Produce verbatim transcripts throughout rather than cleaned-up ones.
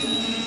Thank you.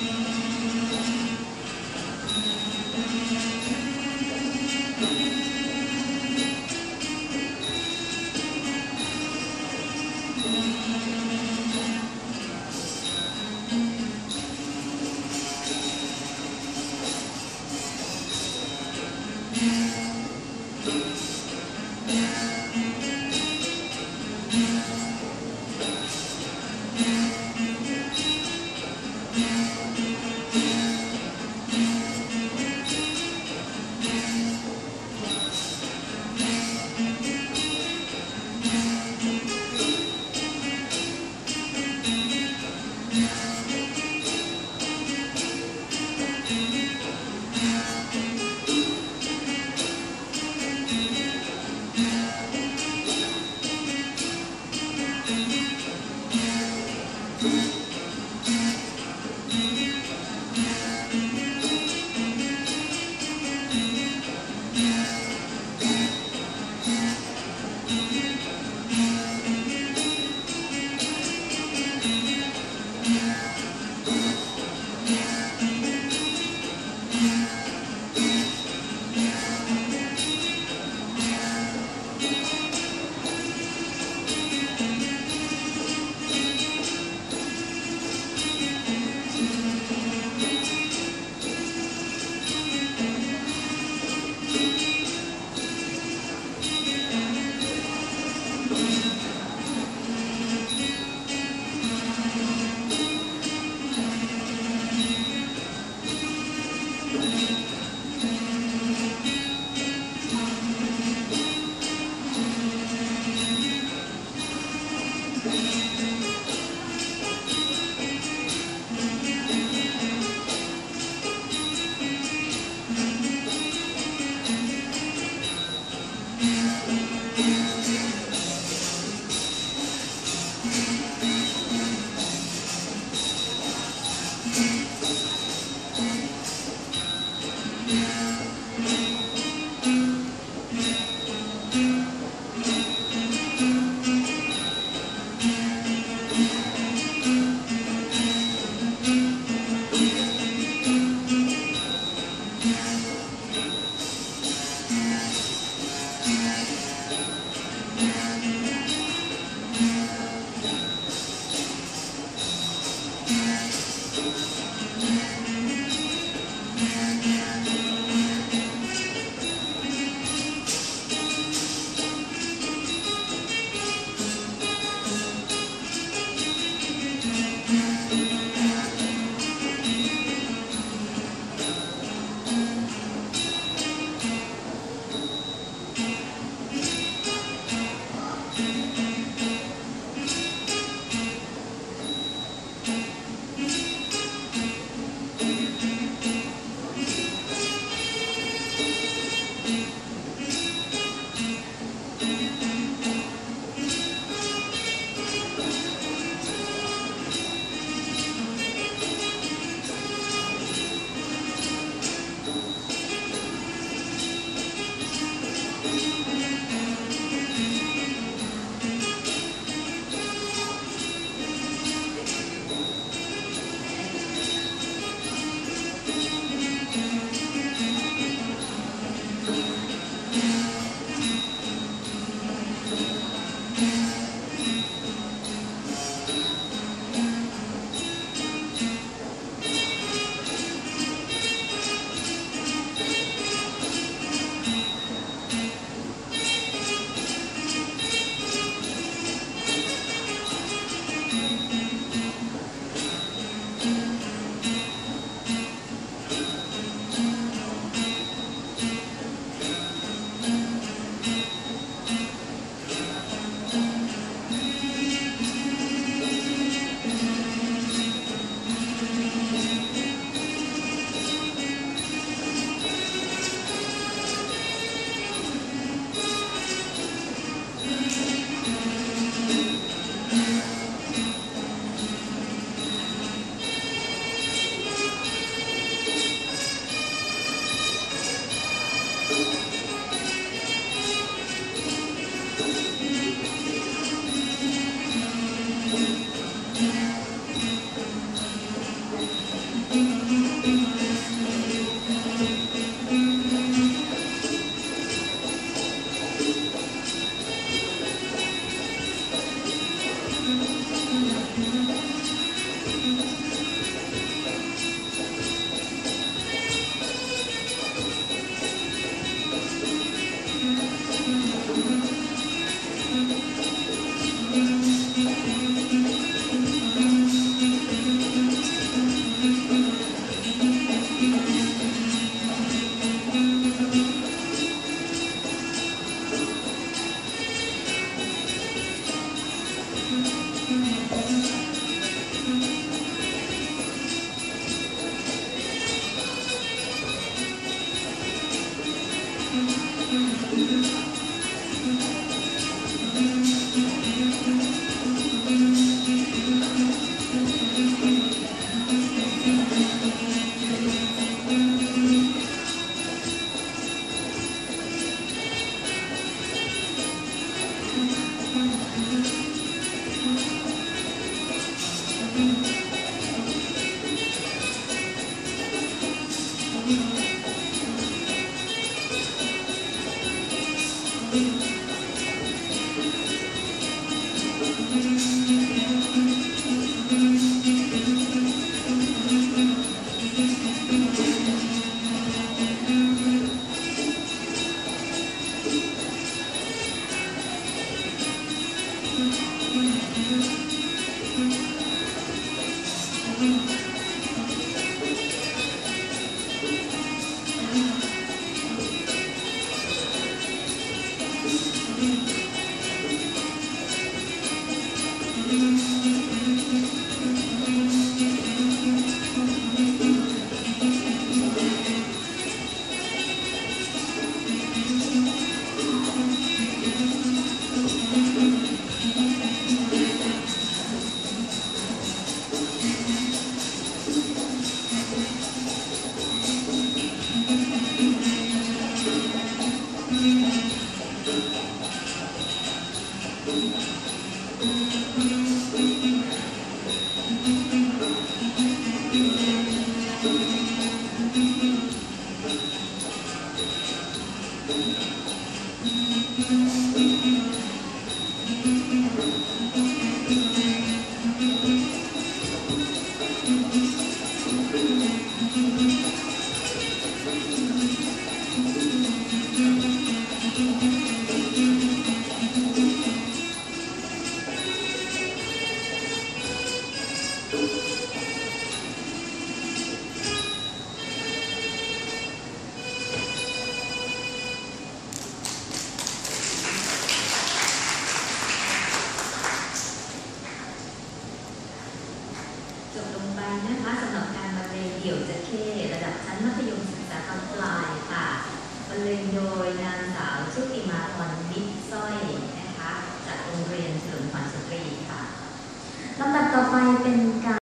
ลำดับต่อไปเป็นการ